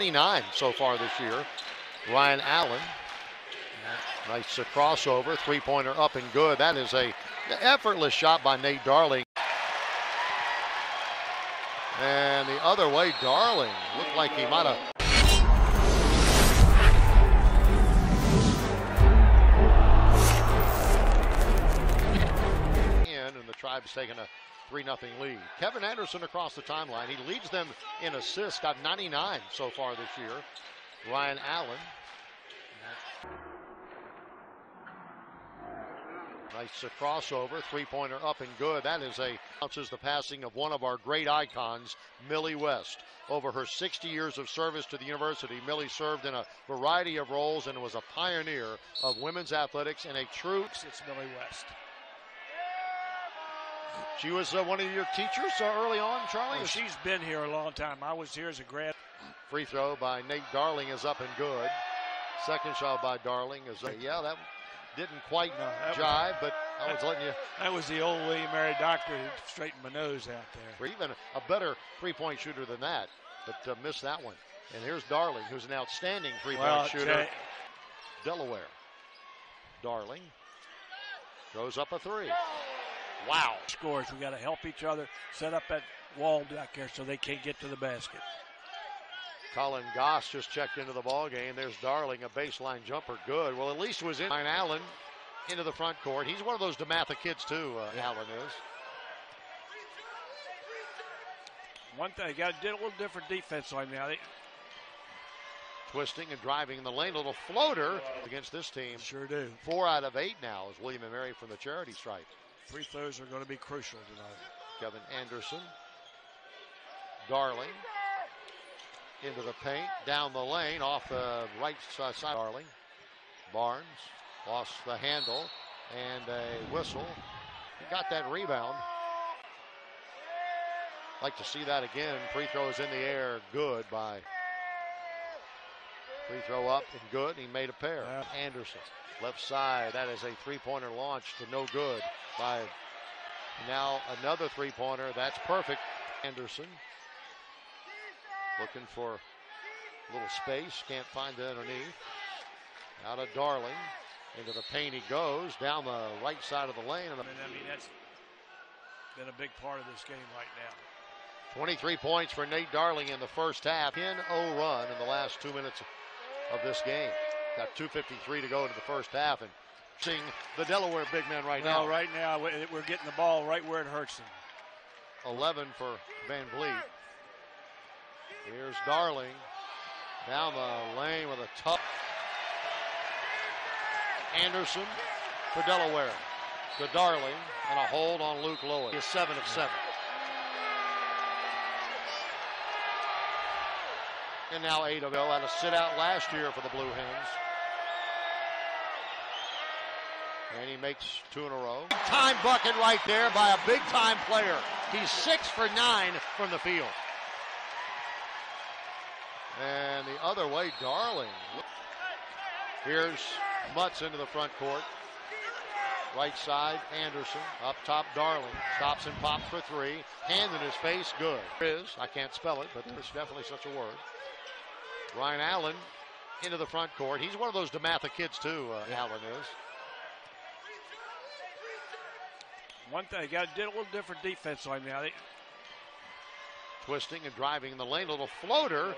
29 so far this year. Ryan Allen. Nice crossover. Three-pointer up and good. That is an effortless shot by Nate Darling. And the other way, Darling looked like he might have. And the Tribe's taken a 3-0 lead. Kevin Anderson across the timeline. He leads them in assists. Got 99 so far this year. Ryan Allen. Nice crossover, three-pointer up and good. That is the passing of one of our great icons, Millie West. Over her 60 years of service to the university, Millie served in a variety of roles and was a pioneer of women's athletics and a true... It's Millie West. She was one of your teachers early on, Charlie? Well, she's been here a long time. I was here as a grad. Free throw by Nate Darling is up and good. Second shot by Darling is... that... Didn't quite jive, but I was letting you. That was the old William & Mary doctor who straightened my nose out there. Or even a better three-point shooter than that, but missed that one. And here's Darling, who's an outstanding three-point shooter. Delaware. Darling goes up a three. Wow. Scores. We got to help each other set up that wall back here so they can't get to the basket. Colin Goss just checked into the ball game. There's Darling, a baseline jumper, good. Well, at least it was in. Ryan Allen into the front court. He's one of those DeMatha kids too. Allen is. One thing, you got to do a little different defense on now. Twisting and driving in the lane, a little floater against this team. Sure do. 4 out of 8 now is William and Mary from the charity stripe. Free throws are going to be crucial tonight. Kevin Anderson, Darling. Into the paint, down the lane, off the right side. Darling, Barnes, lost the handle, and a whistle. He got that rebound. Like to see that again. Free throws in the air, good by. Free throw up and good, and he made a pair. Anderson, left side, that is a three-pointer launch to no good by. Now another three-pointer, that's perfect. Anderson. Looking for a little space. Can't find it underneath. Out of Darling. Into the paint he goes. Down the right side of the lane. And I mean, that's been a big part of this game right now. 23 points for Nate Darling in the first half. 10-0 run in the last 2 minutes of this game. Got 2:53 to go into the first half. And seeing the Delaware big man now. Right now, we're getting the ball right where it hurts them. 11 for Van Vliet. Here's Darling down the lane with a tough Anderson for Delaware to Darling and a hold on Luke Lowe. He's 7 of 7. And now 8 to go out of sit out last year for the Blue Hens. And he makes 2 in a row. Time bucket right there by a big time player. He's 6 for 9 from the field. And the other way, Darling. Here's Mutts into the front court. Right side, Anderson. Up top, Darling. Stops and pops for three. Hand in his face, good. I can't spell it, but there's definitely such a word. Ryan Allen into the front court. He's one of those DeMatha kids too, Allen is. One thing, you got to do a little different defense on now. Twisting and driving in the lane, a little floater.